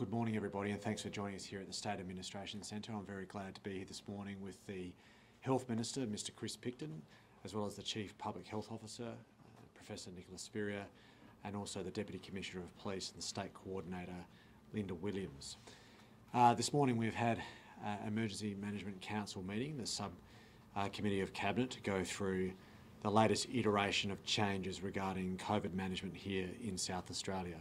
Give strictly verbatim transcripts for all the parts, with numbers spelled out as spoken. good morning everybody, and thanks for joining us here at the State Administration Centre. I'm very glad to be here this morning with the Health Minister, Mister Chris Picton, as well as the Chief Public Health Officer, uh, Professor Nicholas Spierer, and also the Deputy Commissioner of Police and the State Coordinator, Linda Williams. Uh, this morning we've had uh, Emergency Management Council meeting, the Subcommittee uh, of Cabinet, to go through the latest iteration of changes regarding COVID management here in South Australia.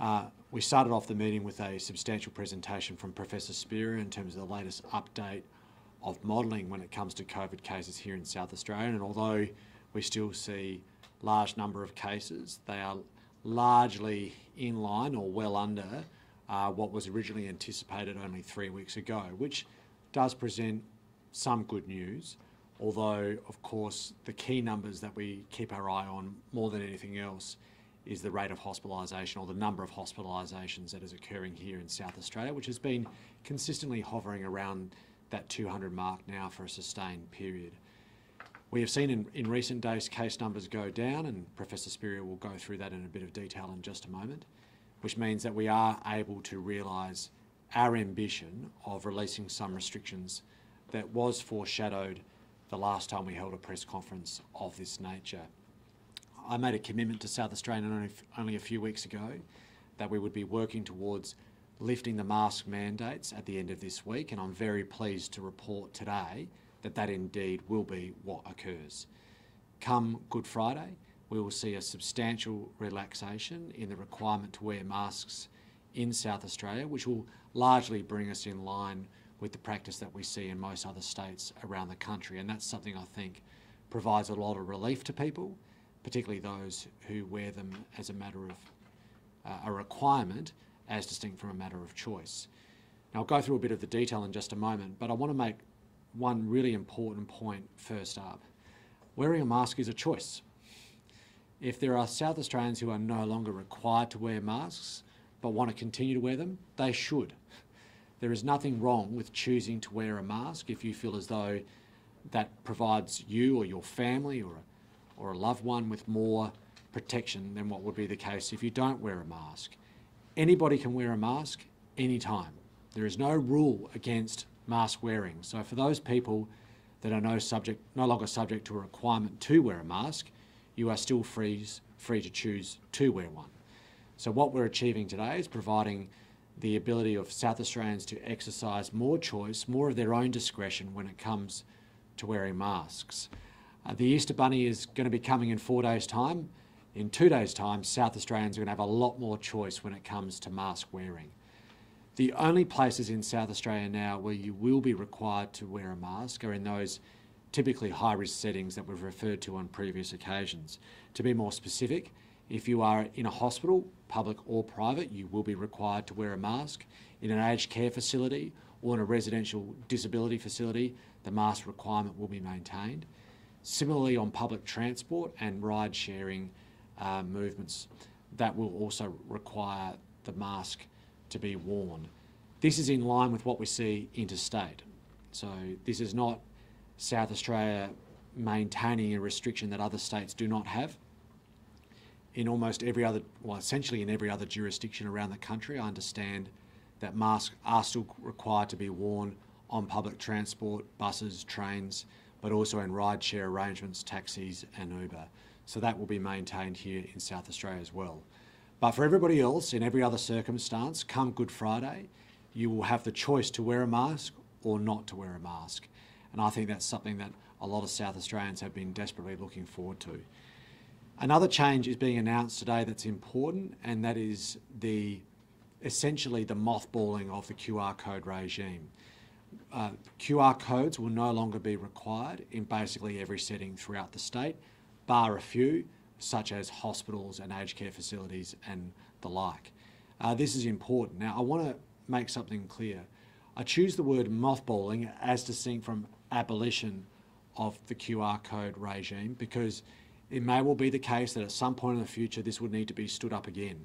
Uh, we started off the meeting with a substantial presentation from Professor Spear in terms of the latest update of modelling when it comes to COVID cases here in South Australia, and although we still see large number of cases, they are largely in line or well under uh, what was originally anticipated only three weeks ago, which does present some good news, although of course the key numbers that we keep our eye on more than anything else is the rate of hospitalisation, or the number of hospitalisations that is occurring here in South Australia, which has been consistently hovering around that two hundred mark now for a sustained period. We have seen in, in recent days case numbers go down, and Professor Spurrier will go through that in a bit of detail in just a moment, which means that we are able to realise our ambition of releasing some restrictions that was foreshadowed the last time we held a press conference of this nature. I made a commitment to South Australia only, only a few weeks ago that we would be working towards lifting the mask mandates at the end of this week, and I'm very pleased to report today that that indeed will be what occurs. Come Good Friday, we will see a substantial relaxation in the requirement to wear masks in South Australia, which will largely bring us in line with the practice that we see in most other states around the country, and that's something I think provides a lot of relief to people, particularly those who wear them as a matter of uh, a requirement as distinct from a matter of choice. Now, I'll go through a bit of the detail in just a moment, but I want to make one really important point first up. Wearing a mask is a choice. If there are South Australians who are no longer required to wear masks but want to continue to wear them, they should. There is nothing wrong with choosing to wear a mask if you feel as though that provides you or your family or a, or a loved one with more protection than what would be the case if you don't wear a mask. Anybody can wear a mask anytime. There is no rule against mask wearing. So for those people that are no, subject, no longer subject to a requirement to wear a mask, you are still free, free to choose to wear one. So what we're achieving today is providing the ability of South Australians to exercise more choice, more of their own discretion when it comes to wearing masks. Uh, the Easter Bunny is going to be coming in four days' time. In two days' time, South Australians are going to have a lot more choice when it comes to mask wearing. The only places in South Australia now where you will be required to wear a mask are in those typically high-risk settings that we've referred to on previous occasions. To be more specific, if you are in a hospital, public or private, you will be required to wear a mask. In an aged care facility or in a residential disability facility, the mask requirement will be maintained. Similarly, on public transport and ride-sharing Uh, movements, that will also require the mask to be worn. This is in line with what we see interstate. So this is not South Australia maintaining a restriction that other states do not have. In almost every other, well essentially in every other jurisdiction around the country, I understand that masks are still required to be worn on public transport, buses, trains, but also in rideshare arrangements, taxis and Uber. So that will be maintained here in South Australia as well. But for everybody else, in every other circumstance, come Good Friday, you will have the choice to wear a mask or not to wear a mask. And I think that's something that a lot of South Australians have been desperately looking forward to. Another change is being announced today that's important, and that is the essentially the mothballing of the Q R code regime. Uh, Q R codes will no longer be required in basically every setting throughout the state, bar a few, such as hospitals and aged care facilities and the like. Uh, this is important. Now, I want to make something clear. I choose the word mothballing as distinct from abolition of the Q R code regime, because it may well be the case that at some point in the future this would need to be stood up again.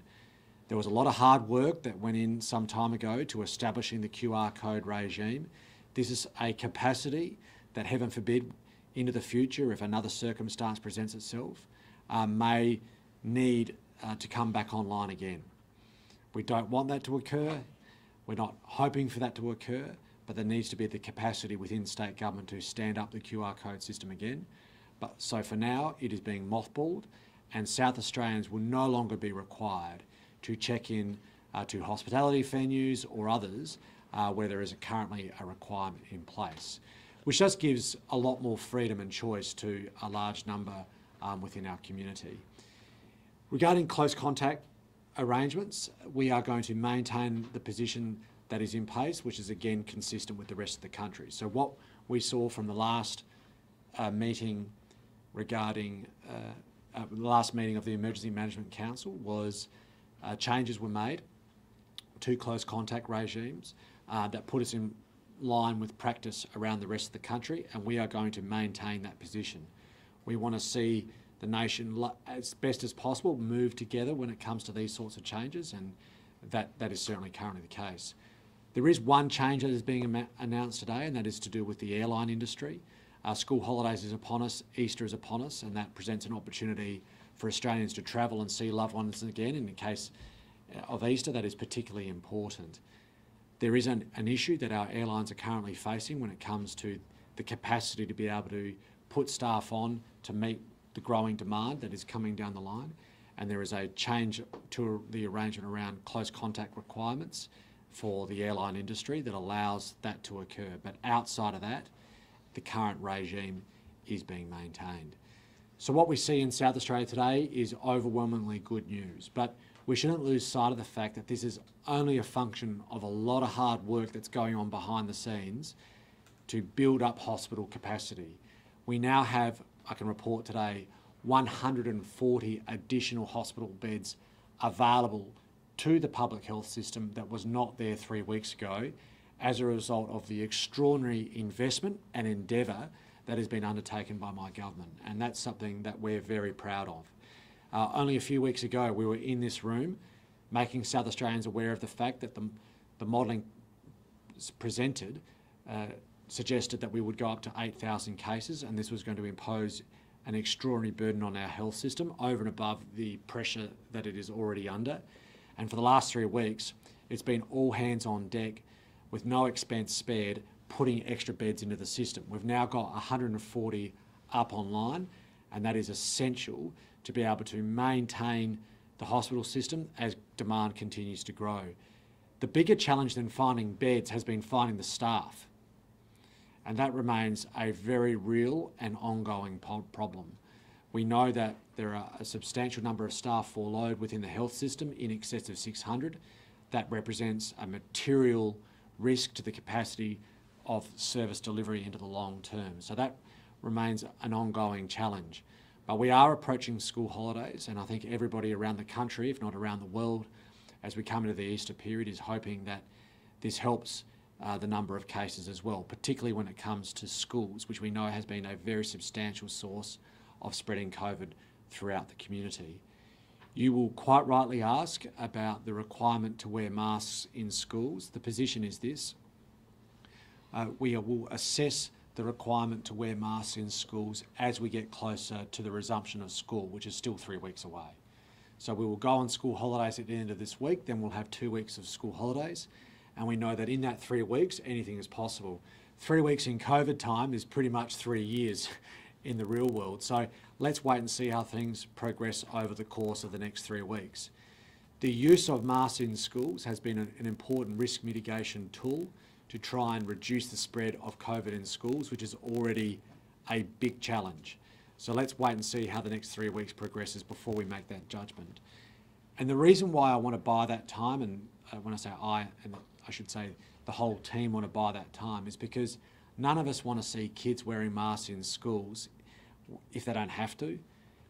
There was a lot of hard work that went in some time ago to establishing the Q R code regime. This is a capacity that, heaven forbid, into the future, if another circumstance presents itself, uh, may need uh, to come back online again. We don't want that to occur. We're not hoping for that to occur, but there needs to be the capacity within state government to stand up the Q R code system again. But so for now, it is being mothballed, and South Australians will no longer be required to check in uh, to hospitality venues or others uh, where there is currently a requirement in place, which just gives a lot more freedom and choice to a large number um, within our community. Regarding close contact arrangements, we are going to maintain the position that is in place, which is again consistent with the rest of the country. So what we saw from the last uh, meeting regarding uh, uh, the last meeting of the Emergency Management Council was uh, changes were made to close contact regimes uh, that put us in line with practice around the rest of the country, and we are going to maintain that position. We want to see the nation, as best as possible, move together when it comes to these sorts of changes, and that, that is certainly currently the case. There is one change that is being announced today, and that is to do with the airline industry. Our school holidays is upon us, Easter is upon us, and that presents an opportunity for Australians to travel and see loved ones again. In the case of Easter, that is particularly important. There is an, an issue that our airlines are currently facing when it comes to the capacity to be able to put staff on to meet the growing demand that is coming down the line, and there is a change to the arrangement around close contact requirements for the airline industry that allows that to occur. But outside of that, the current regime is being maintained. So what we see in South Australia today is overwhelmingly good news, but we shouldn't lose sight of the fact that this is only a function of a lot of hard work that's going on behind the scenes to build up hospital capacity. We now have, I can report today, one hundred and forty additional hospital beds available to the public health system that was not there three weeks ago as a result of the extraordinary investment and endeavour that has been undertaken by my government, and that's something that we're very proud of. Uh, only a few weeks ago we were in this room making South Australians aware of the fact that the, the modelling presented uh, suggested that we would go up to eight thousand cases, and this was going to impose an extraordinary burden on our health system over and above the pressure that it is already under. And for the last three weeks, it's been all hands on deck with no expense spared, putting extra beds into the system. We've now got one hundred and forty up online, and that is essential to be able to maintain the hospital system as demand continues to grow. The bigger challenge than finding beds has been finding the staff, and that remains a very real and ongoing problem. We know that there are a substantial number of staff furloughed within the health system, in excess of six hundred. That represents a material risk to the capacity of service delivery into the long term. So that remains an ongoing challenge. But we are approaching school holidays, and I think everybody around the country, if not around the world, as we come into the Easter period, is hoping that this helps Uh, the number of cases as well, particularly when it comes to schools, which we know has been a very substantial source of spreading COVID throughout the community. You will quite rightly ask about the requirement to wear masks in schools. The position is this. Uh, we will assess the requirement to wear masks in schools as we get closer to the resumption of school, which is still three weeks away. So we will go on school holidays at the end of this week, then we'll have two weeks of school holidays. And we know that in that three weeks, anything is possible. Three weeks in COVID time is pretty much three years in the real world. So let's wait and see how things progress over the course of the next three weeks. The use of masks in schools has been an important risk mitigation tool to try and reduce the spread of COVID in schools, which is already a big challenge. So let's wait and see how the next three weeks progresses before we make that judgment. And the reason why I want to buy that time, and when I say I, and I should say the whole team want to buy that time, is because none of us want to see kids wearing masks in schools if they don't have to.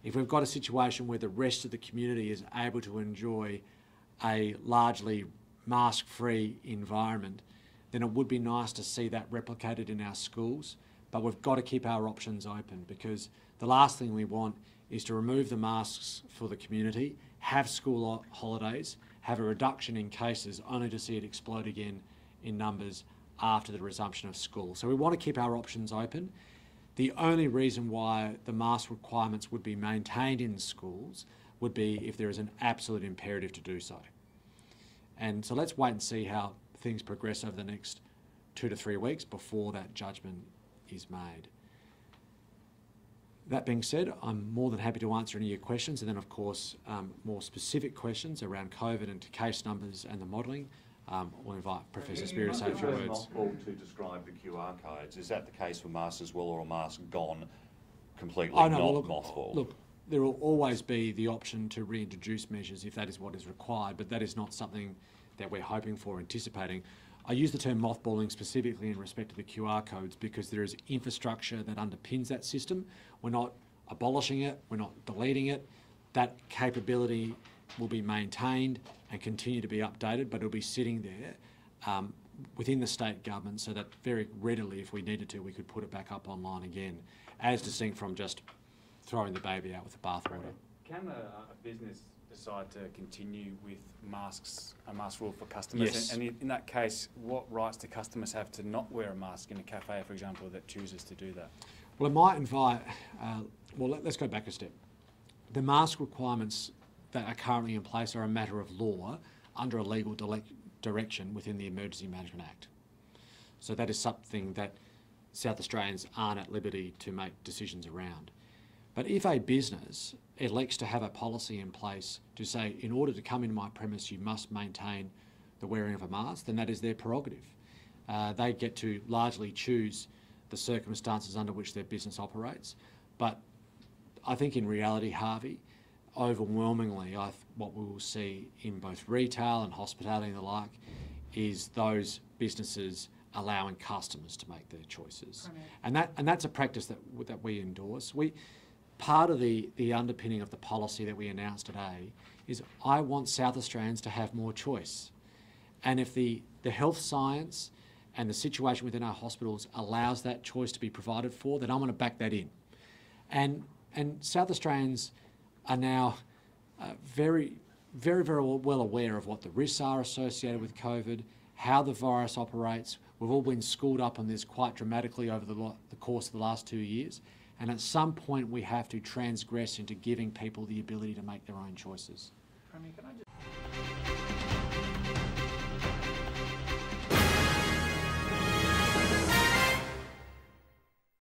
If we've got a situation where the rest of the community is able to enjoy a largely mask-free environment, then it would be nice to see that replicated in our schools, but we've got to keep our options open, because the last thing we want is to remove the masks for the community, have school holidays, have a reduction in cases only to see it explode again in numbers after the resumption of school. So we want to keep our options open. The only reason why the mask requirements would be maintained in schools would be if there is an absolute imperative to do so. And so let's wait and see how things progress over the next two to three weeks before that judgment is made. That being said, I'm more than happy to answer any of your questions, and then of course um, more specific questions around COVID and case numbers and the modelling. Um, we'll invite Professor Spear to say a few words. To describe the Q R codes, is that the case for masks as well, or a mask gone completely, oh, no, not well, look, mothballed? Look, there will always be the option to reintroduce measures if that is what is required, but that is not something that we're hoping for, anticipating. I use the term mothballing specifically in respect to the Q R codes because there is infrastructure that underpins that system. We're not abolishing it, we're not deleting it. That capability will be maintained and continue to be updated, but it'll be sitting there um, within the state government so that very readily, if we needed to, we could put it back up online again, as distinct from just throwing the baby out with the bathwater. Can a, a business decide to continue with masks, a mask rule for customers? Yes. And, and in that case, what rights do customers have to not wear a mask in a cafe, for example, that chooses to do that? Well, it might invite, uh, well, let, let's go back a step. The mask requirements that are currently in place are a matter of law under a legal direction within the Emergency Management Act. So that is something that South Australians aren't at liberty to make decisions around. But if a business elects to have a policy in place to say, in order to come into my premise, you must maintain the wearing of a mask, then that is their prerogative. Uh, they get to largely choose the circumstances under which their business operates. But I think in reality, Harvey, overwhelmingly, I th what we will see in both retail and hospitality and the like is those businesses allowing customers to make their choices. Okay. And that and that's a practice that, that we endorse. We, part of the, the underpinning of the policy that we announced today is I want South Australians to have more choice. And if the, the health science and the situation within our hospitals allows that choice to be provided for, then I'm going to back that in. And, and South Australians are now uh, very, very, very well aware of what the risks are associated with COVID, how the virus operates. We've all been schooled up on this quite dramatically over the, lo the course of the last two years. And at some point, we have to transgress into giving people the ability to make their own choices. Premier, can I just